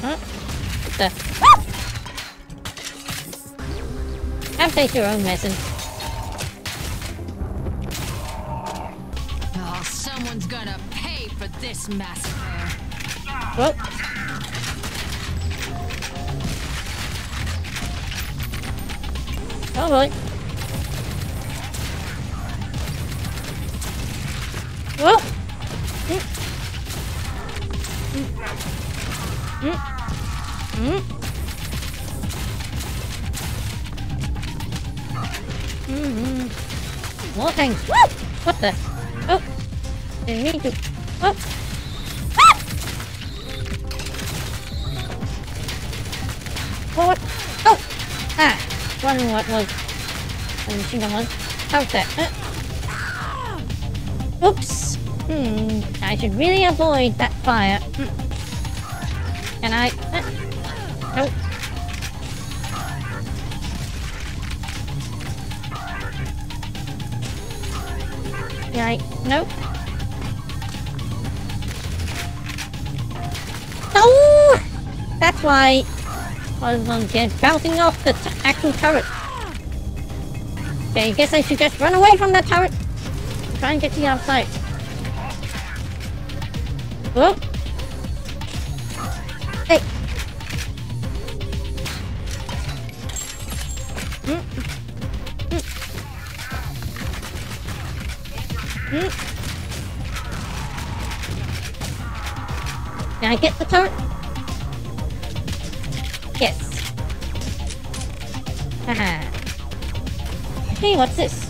What the? Ah! Have faith your own medicine. Oh, someone's gonna pay for this massacre. Well. Oh boy. Whoa! Mm. Mm. Mm. Mm. Mm. More things. Woo! What the? Oh! Didn't mean to. What? Ah! What? Oh! Ah! Wondering what was. I think I was. How's that? Oops! Hmm, I should really avoid that fire. Hmm. Can I? Nope. Can I? Nope. Oh! That's why I was on here bouncing off the actual turret. Okay, I guess I should just run away from that turret. Try and get to the outside. Whoa! Hey! Mm. Mm. Mm. Can I get the turret? Yes. Haha. Hey, what's this?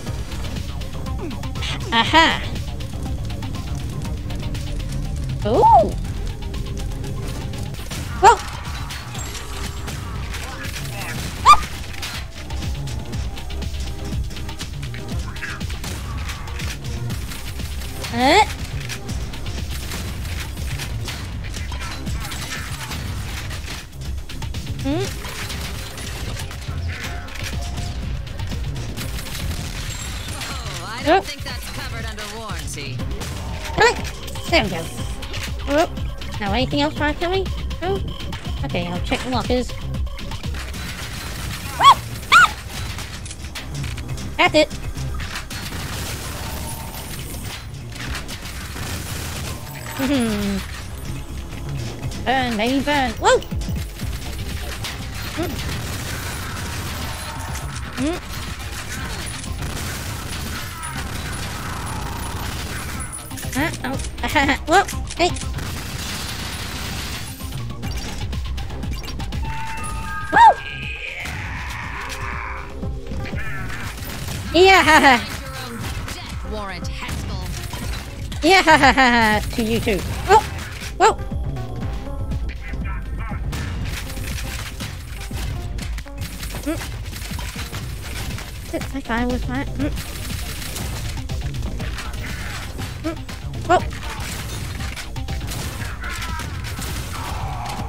Aha! Oh! Whoa! Ah! Huh? Hmm? Oh, I don't think that's covered under warranty. There we go. Oh, now anything else trying to kill me? Oh, okay, I'll check the lockers. Ah! Ah! That's it. Burn, baby, burn. Whoa! Mm. Mm. Ah, oh, ah, whoa, hey. Yeah! Yeah! To you too. Oh! Whoa! Mm. I fine with my. Mm. Mm. Whoa!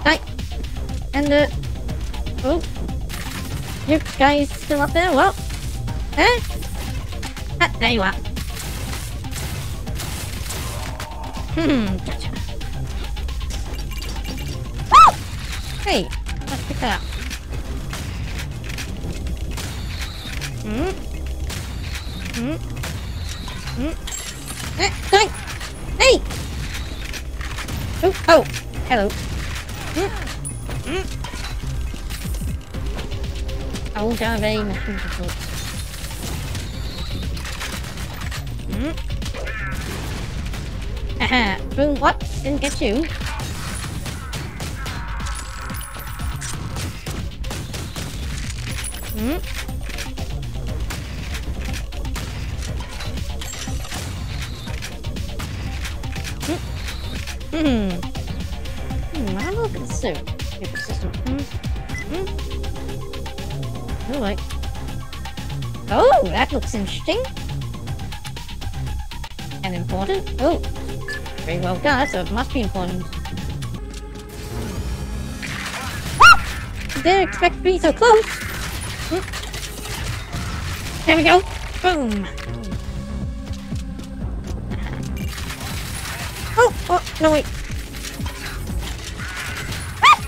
Right. And the. Oh! Your guy is still up there? Whoa! Eh? Ah, there you are. Hmm, gotcha. Woo! Hey, let's pick that up. Hmm? Hmm? Hmm? Eh, sorry! Hey! Oh, oh, hello. Hmm? Hmm? Oh, there are very machine reports. Aha, boom, what? Didn't get you. Hmm? Hmm? Hmm. Hmm, I'm a little bit soon. Hmm? Hmm? Oh, wait. Oh, that looks interesting. And important. Oh. Very well done, so it must be important. Ah! Didn't expect to be so close! Hmm. There we go! Boom! Oh! Oh! No wait! Ah!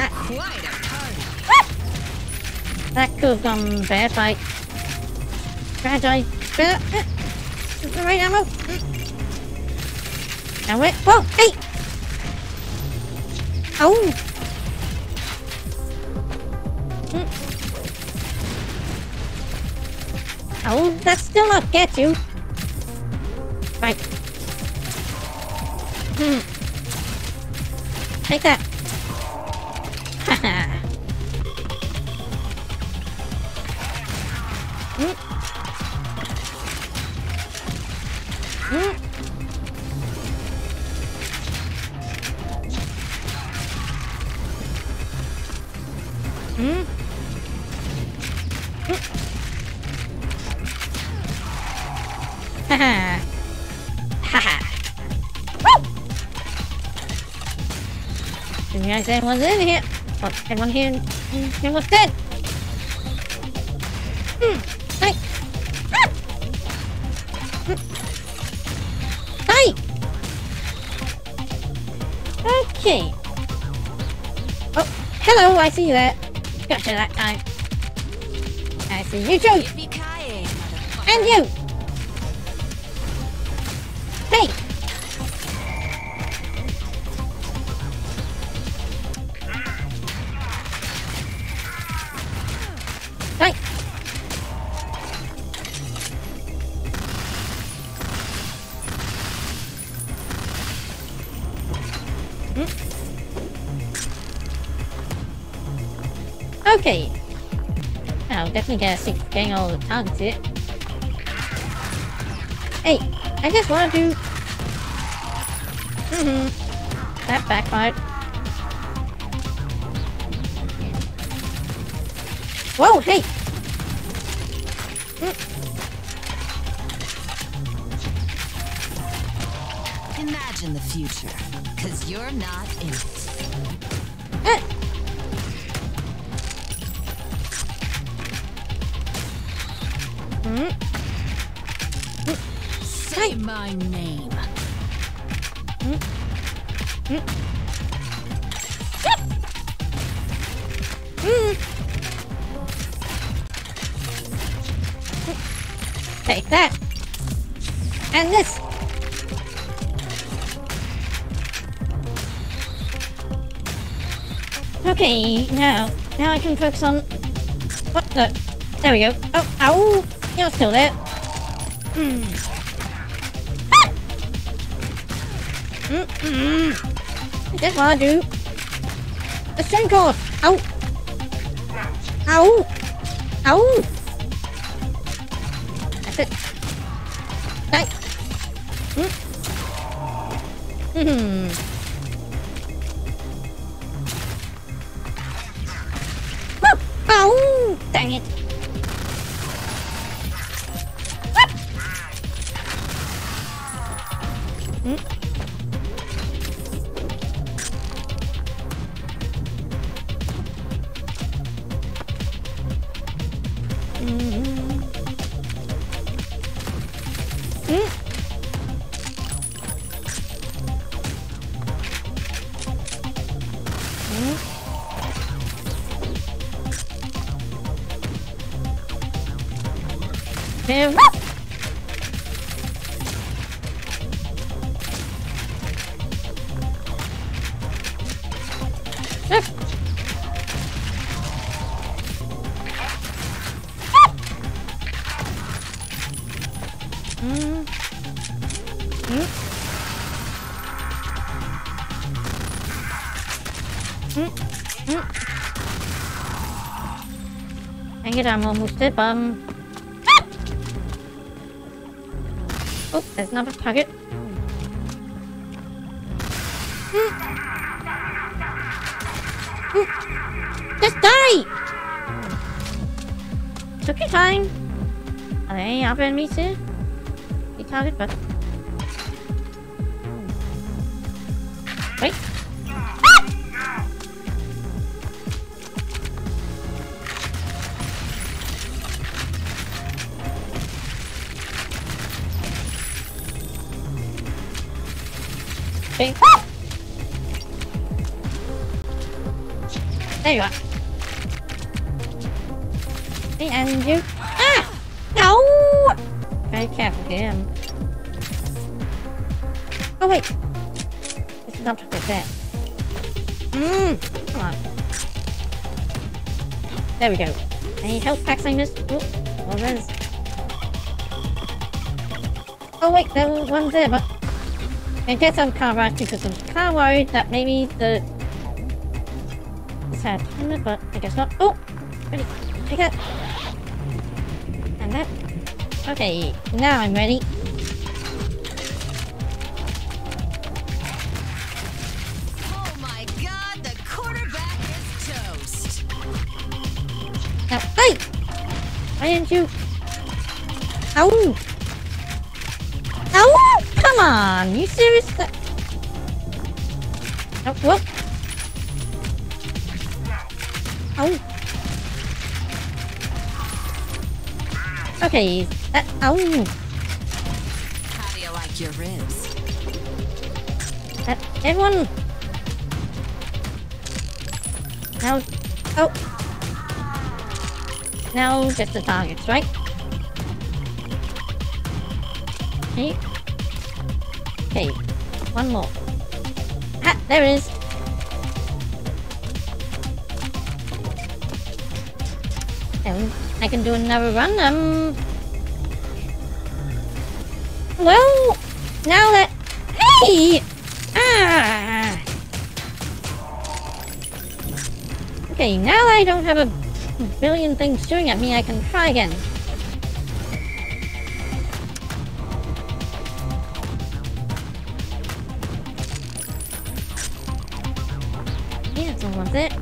crap! That could have gone bad fight. Fragile. The right ammo. Now where? Whoa! Hey! Oh! Oh, that's still not get you. Right. Take that. Haha. Haha. Haha. Didn't realize everyone's in here. Oh, everyone here and everyone's dead. Hey. Ah. Hey. Okay. Oh, hello, I see you there. Gotcha that time. I see you too. And you. Hey. Right. Okay. I'll definitely get a secret getting all the targets here. Hey, I just want to do... That backfired. Whoa, hey! Imagine the future, because you're not in it. Say my name. Take that. And this. Okay, now I can focus on... What the... There we go. Oh, ow! You're still there. I just want to do a string course. Ow! Ow! Ow! That's it. Right. Ow! Dang it! Dang it, I'm almost dead, bum. Oh, there's another target. Just die! Took your time. Are there any other enemies here? The target, but... Wait. Okay. Ah! There you are. Hey, Andrew. Ah! No! Very careful again. Oh, wait. This is not a good there. Come on. There we go. Any health packs I missed? Oh, well, there's... Oh, wait, there was one there, but... I guess I'm kind of right because I'm kind of worried that maybe the... This had a timer, but I guess not. Oh! Ready. Take that. And that. Okay, now I'm ready. Oh my god, the quarterback is toast! Now, hey! Why didn't you... Ow! Ow! Come on! You serious? Oh, whoop! Ow! Okay, ow! How do you like your ribs? Everyone! Now, oh! Now, just the targets, right? Okay. Okay, one more. Ah, there it is! And I can do another run. Well, now that. Hey! Ah! Okay, now that I don't have a billion things shooting at me, I can try again. Yeah, that's almost it.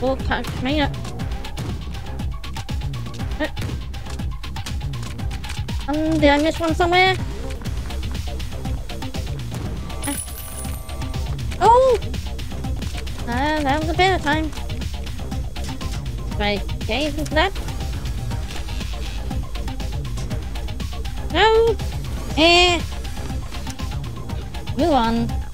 Full time coming up. Did I miss one somewhere? Oh! That was a better time. Right, gaze into that. No! Move on.